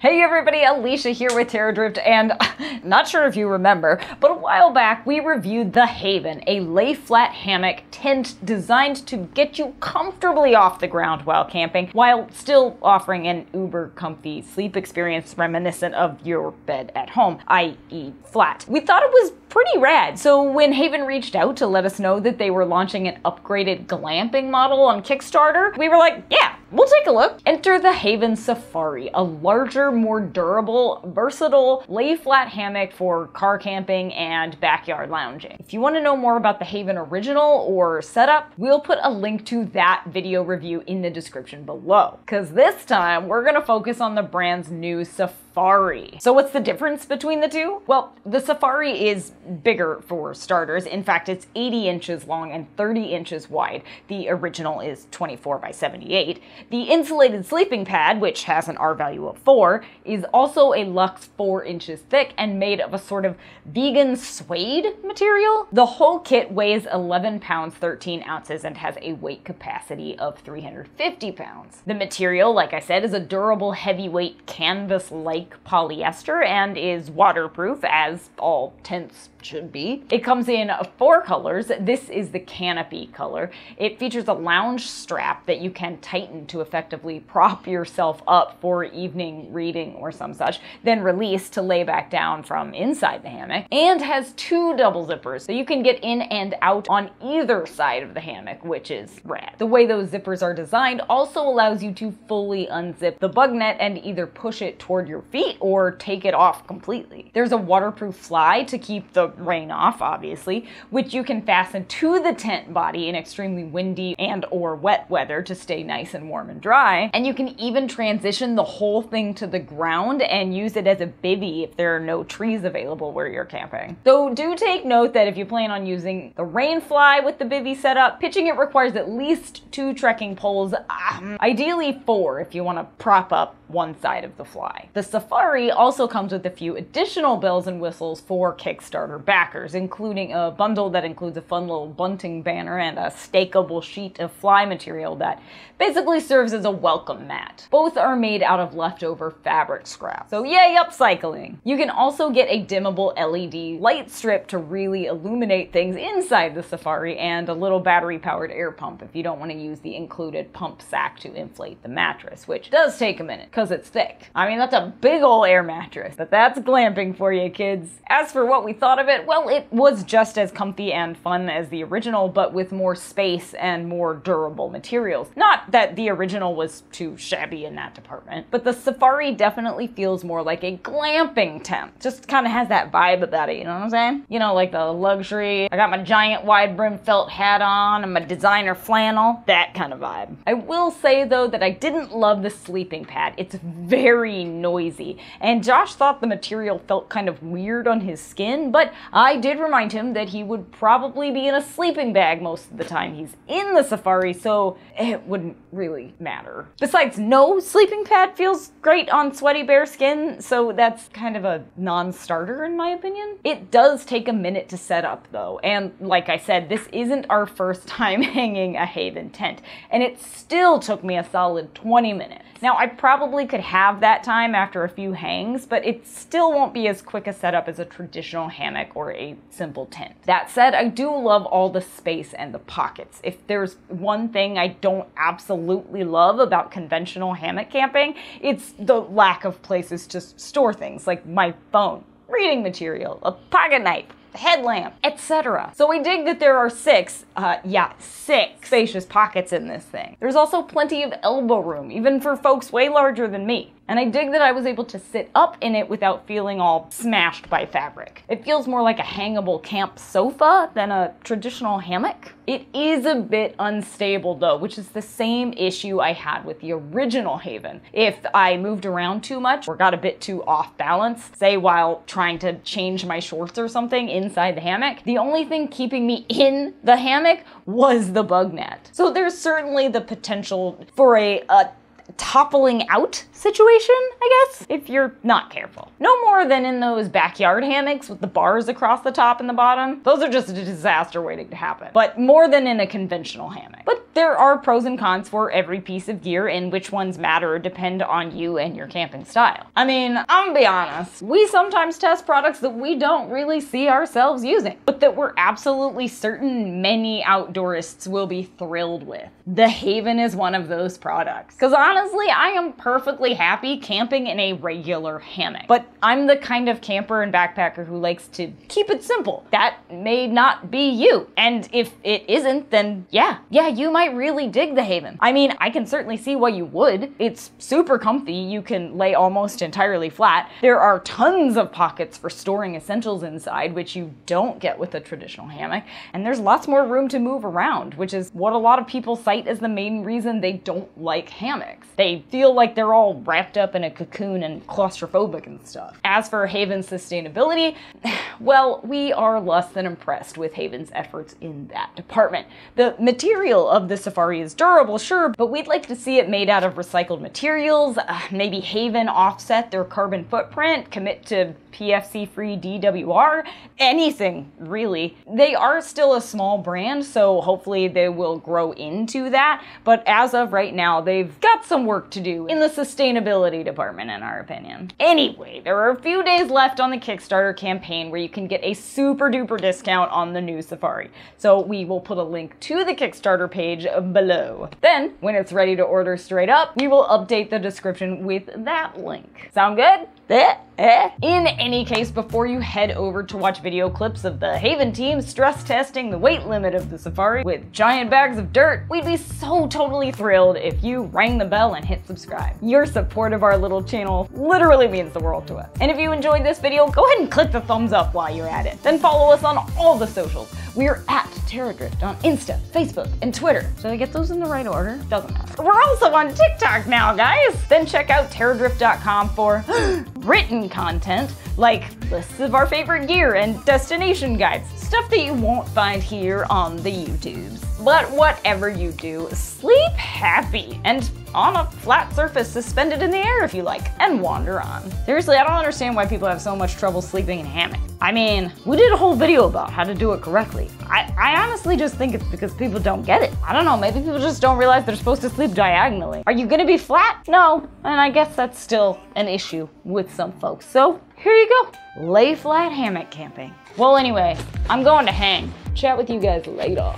Hey everybody, Alisha here with Terradrift, and not sure if you remember, but a while back we reviewed the Haven, a lay-flat hammock tent designed to get you comfortably off the ground while camping, while still offering an uber-comfy sleep experience reminiscent of your bed at home, i.e. flat. We thought it was pretty rad, so when Haven reached out to let us know that they were launching an upgraded glamping model on Kickstarter, we were like, yeah, we'll take a look. Enter the Haven Safari, a larger, more durable, versatile lay-flat hammock for car camping and backyard lounging. If you want to know more about the Haven original or setup, we'll put a link to that video review in the description below. Because this time, we're going to focus on the brand's new Safari. So what's the difference between the two? Well, the Safari is bigger for starters. In fact, it's 80 inches long and 30 inches wide. The original is 24 by 78. The insulated sleeping pad, which has an R value of 4, is also a luxe 4 inches thick and made of a sort of vegan suede material. The whole kit weighs 11 pounds 13 ounces and has a weight capacity of 350 pounds. The material, like I said, is a durable heavyweight canvas-like polyester and is waterproof, as all tents should be. It comes in 4 colors. This is the canopy color. It features a lounge strap that you can tighten to effectively prop yourself up for evening reading or some such, then release to lay back down from inside the hammock, and has 2 double zippers so you can get in and out on either side of the hammock, which is rad. The way those zippers are designed also allows you to fully unzip the bug net and either push it toward your feet or take it off completely. There's a waterproof fly to keep the rain off, obviously, which you can fasten to the tent body in extremely windy and or wet weather to stay nice and warm and dry. And you can even transition the whole thing to the ground and use it as a bivy if there are no trees available where you're camping. So do take note that if you plan on using the rain fly with the bivy setup, pitching it requires at least 2 trekking poles, ideally 4 if you want to prop up one side of the fly. The Safari also comes with a few additional bells and whistles for Kickstarter backers, including a bundle that includes a fun little bunting banner and a stakeable sheet of fly material that basically serves as a welcome mat. Both are made out of leftover fabric scraps, so yay upcycling! You can also get a dimmable LED light strip to really illuminate things inside the Safari, and a little battery-powered air pump if you don't want to use the included pump sack to inflate the mattress, which does take a minute, because it's thick. I mean, that's a big ol' air mattress, but that's glamping for you, kids. As for what we thought of it, well, it was just as comfy and fun as the original, but with more space and more durable materials. Not that the original was too shabby in that department, but the Safari definitely feels more like a glamping tent. Just kind of has that vibe about it, you know what I'm saying? You know, like the luxury, I got my giant wide brim felt hat on and my designer flannel, that kind of vibe. I will say, though, that I didn't love the sleeping pad. It's very noisy, and Josh thought the material felt kind of weird on his skin, but I did remind him that he would probably be in a sleeping bag most of the time he's in the Safari, so it wouldn't really matter. Besides, no sleeping pad feels great on sweaty bare skin, so that's kind of a non-starter in my opinion. It does take a minute to set up though, and like I said, this isn't our first time hanging a Haven tent, and it still took me a solid 20 minutes. Now, I probably could have that time after a few hangs, but it still won't be as quick a setup as a traditional hammock or a simple tent. That said, I do love all the space and the pockets. If there's one thing I don't absolutely love about conventional hammock camping, it's the lack of places to store things like my phone, reading material, a pocket knife, headlamp, etc. So we dig that there are 6 spacious pockets in this thing. There's also plenty of elbow room, even for folks way larger than me. And I dig that I was able to sit up in it without feeling all smashed by fabric. It feels more like a hangable camp sofa than a traditional hammock. It is a bit unstable though, which is the same issue I had with the original Haven. If I moved around too much or got a bit too off balance, say while trying to change my shorts or something inside the hammock, the only thing keeping me in the hammock was the bug net. So there's certainly the potential for a toppling out situation, I guess, if you're not careful. No more than in those backyard hammocks with the bars across the top and the bottom. Those are just a disaster waiting to happen, but more than in a conventional hammock. But there are pros and cons for every piece of gear, and which ones matter depend on you and your camping style. I mean, I'm gonna be honest, we sometimes test products that we don't really see ourselves using, but that we're absolutely certain many outdoorists will be thrilled with. The Haven is one of those products. Because honestly, I am perfectly happy camping in a regular hammock, but I'm the kind of camper and backpacker who likes to keep it simple. That may not be you. And if it isn't, then yeah, you might really dig the Haven. I mean, I can certainly see why you would. It's super comfy. You can lay almost entirely flat. There are tons of pockets for storing essentials inside, which you don't get with a traditional hammock. And there's lots more room to move around, which is what a lot of people cite as the main reason they don't like hammocks. They feel like they're all wrapped up in a cocoon and claustrophobic and stuff. As for Haven's sustainability, well, we are less than impressed with Haven's efforts in that department. The material of the Safari is durable, sure, but we'd like to see it made out of recycled materials, maybe Haven offset their carbon footprint, commit to PFC-free DWR, anything really. They are still a small brand, so hopefully they will grow into that, but as of right now, they've got some work to do in the sustainability department, in our opinion. Anyway, there are a few days left on the Kickstarter campaign where you can get a super duper discount on the new Safari, so we will put a link to the Kickstarter page below. Then, when it's ready to order straight up, we will update the description with that link. Sound good? In any case, before you head over to watch video clips of the Haven team stress testing the weight limit of the Safari with giant bags of dirt, we'd be so totally thrilled if you rang the bell and hit subscribe. Your support of our little channel literally means the world to us. And if you enjoyed this video, go ahead and click the thumbs up while you're at it. Then follow us on all the socials. We're at Terradrift on Insta, Facebook, and Twitter. Did I get those in the right order? Doesn't matter. We're also on TikTok now, guys! Then check out terradrift.com for written content, like lists of our favorite gear and destination guides, stuff that you won't find here on the YouTubes. But whatever you do, sleep happy and on a flat surface suspended in the air if you like, and wander on. Seriously, I don't understand why people have so much trouble sleeping in hammocks. I mean, we did a whole video about how to do it correctly. I honestly just think it's because people don't get it. I don't know, maybe people just don't realize they're supposed to sleep diagonally. Are you gonna be flat? No, and I guess that's still an issue with some folks. So here you go, lay flat hammock camping. Well anyway, I'm going to hang. Chat with you guys later.